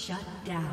Shut down.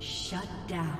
Shut down.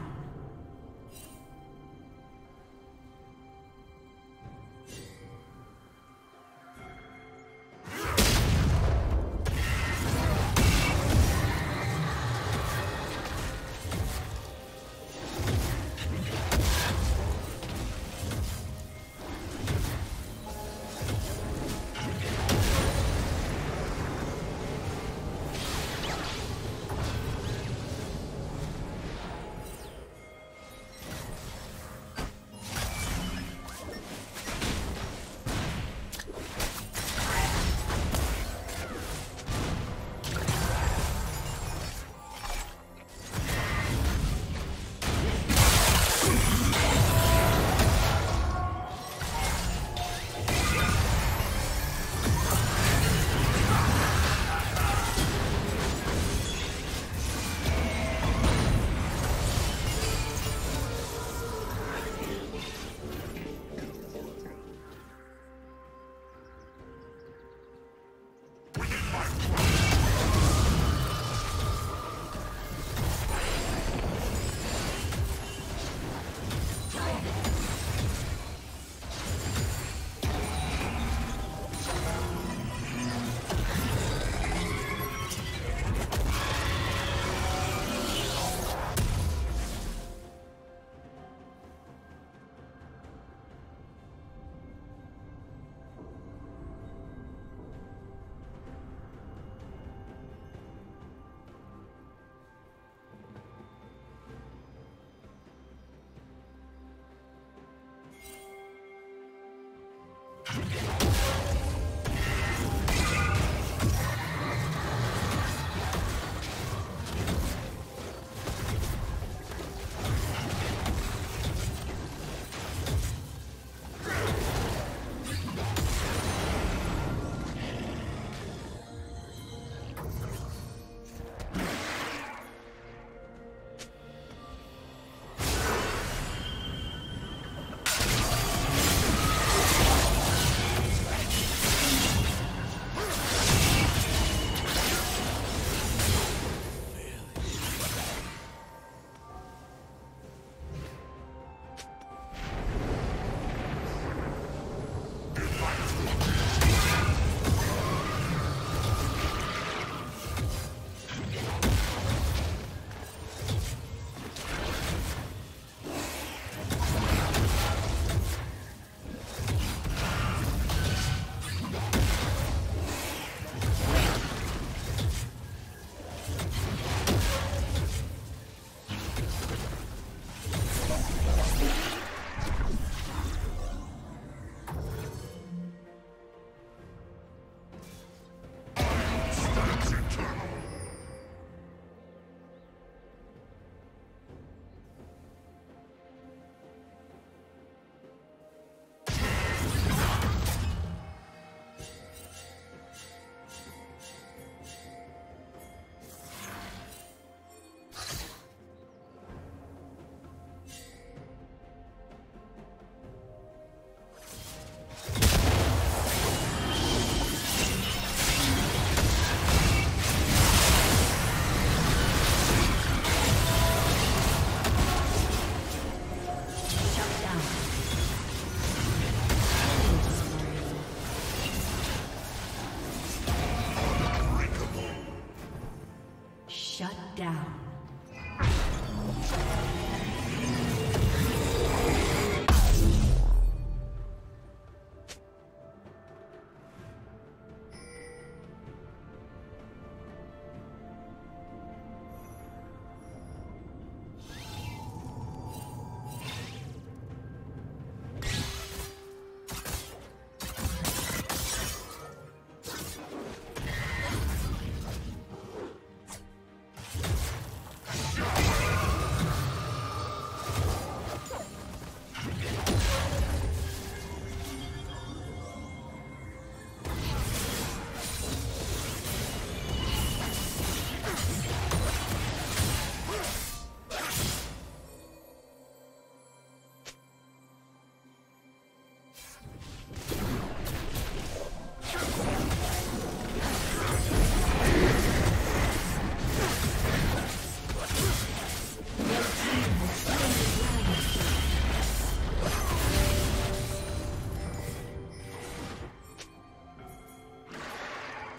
down.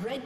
Red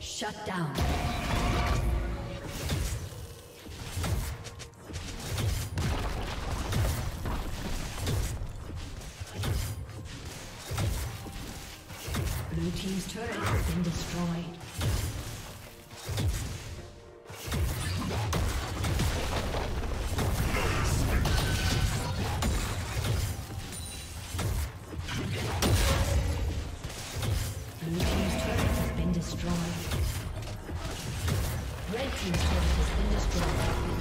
Shut down. Blue team's turret has been destroyed. Blue team's turret has been destroyed. Red team's turret has been destroyed.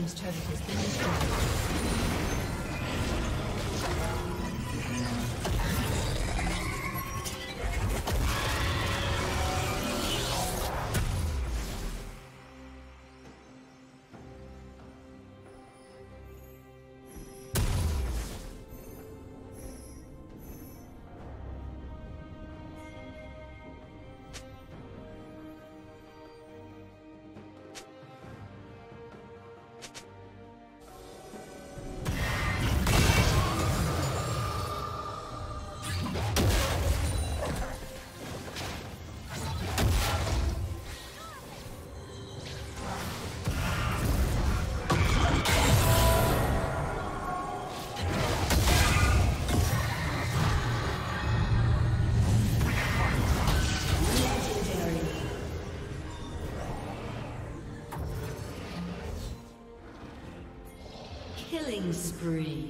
team's turret has been destroyed. Killing spree.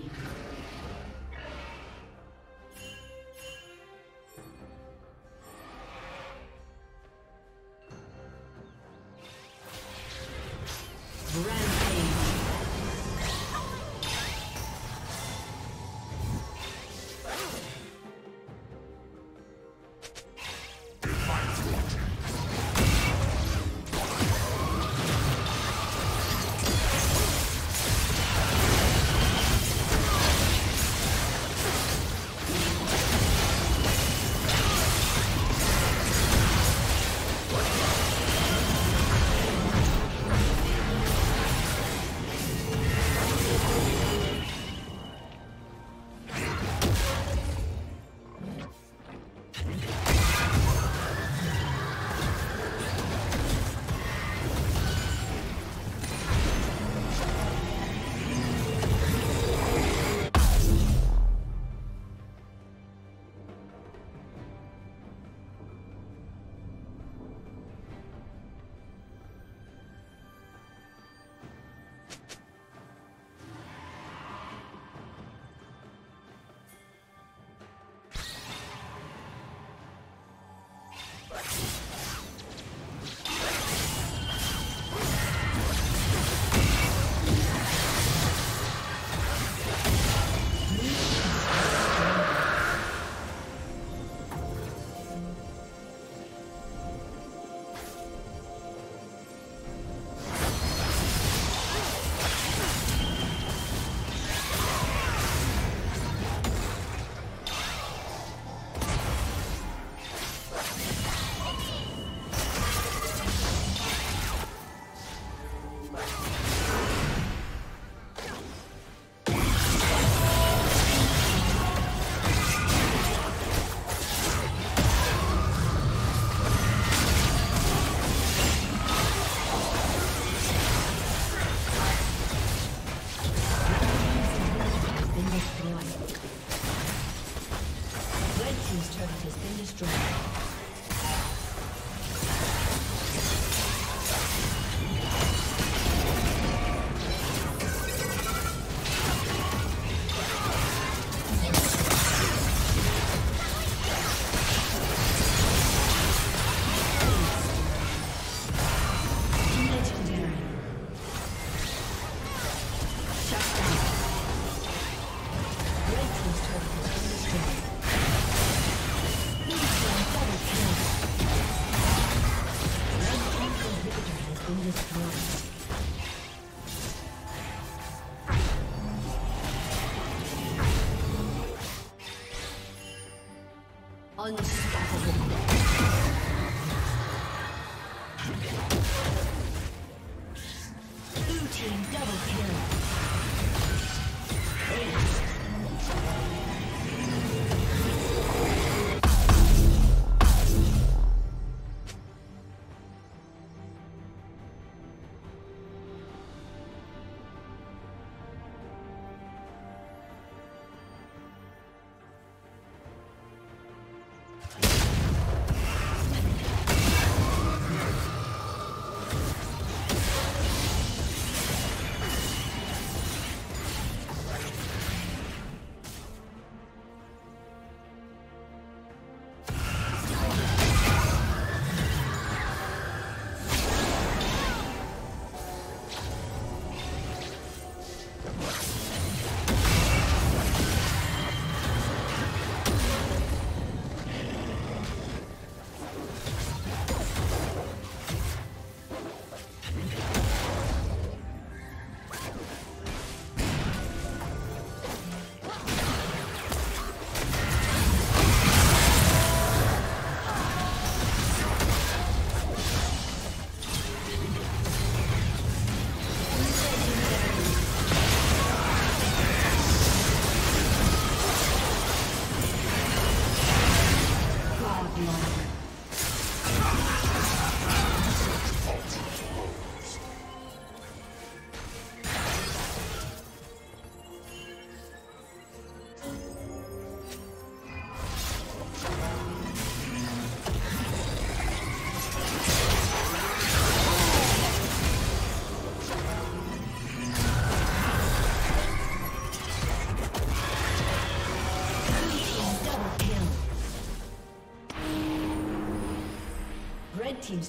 Red team's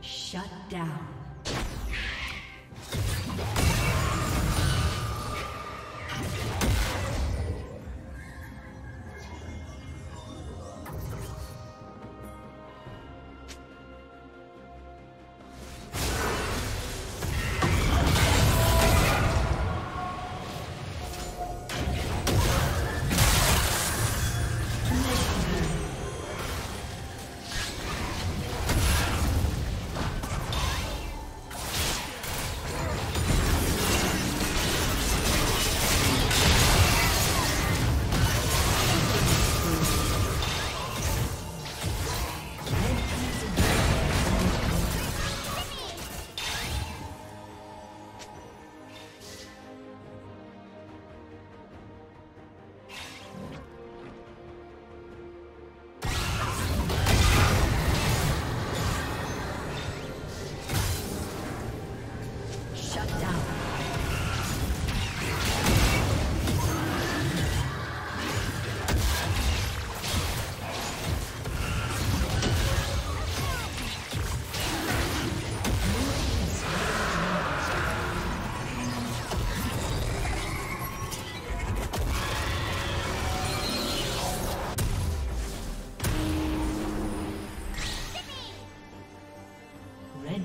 Shut down.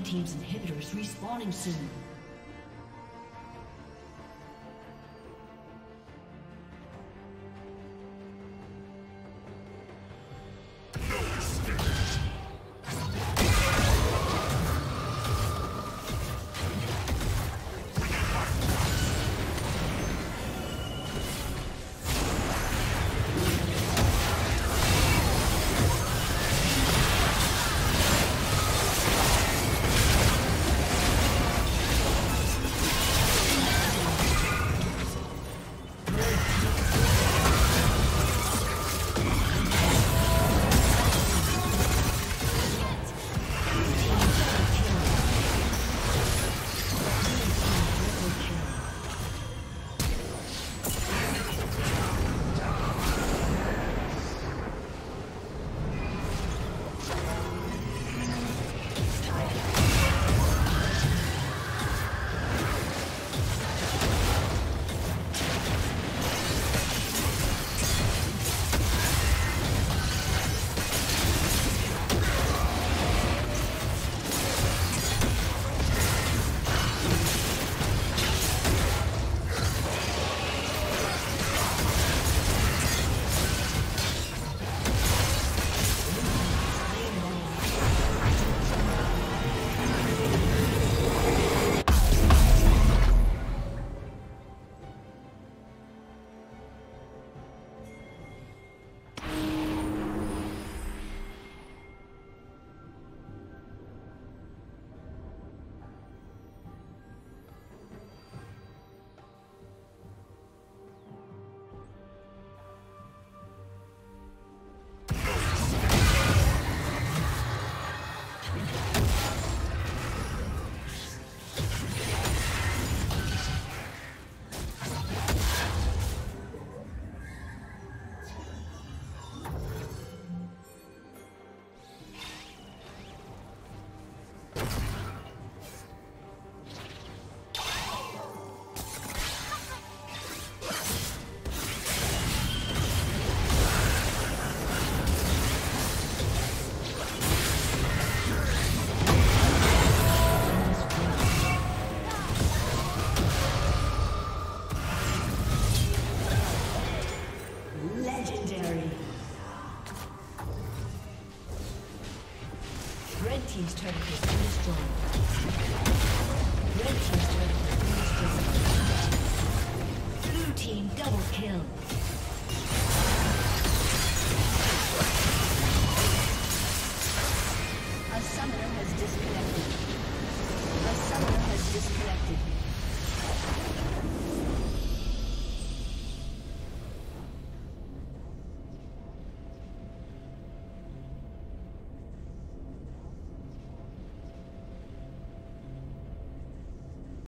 Team's inhibitor is respawning soon. Team's turret has been destroyed. Red team's turret has been destroyed. Blue team double kill. A summoner has disconnected.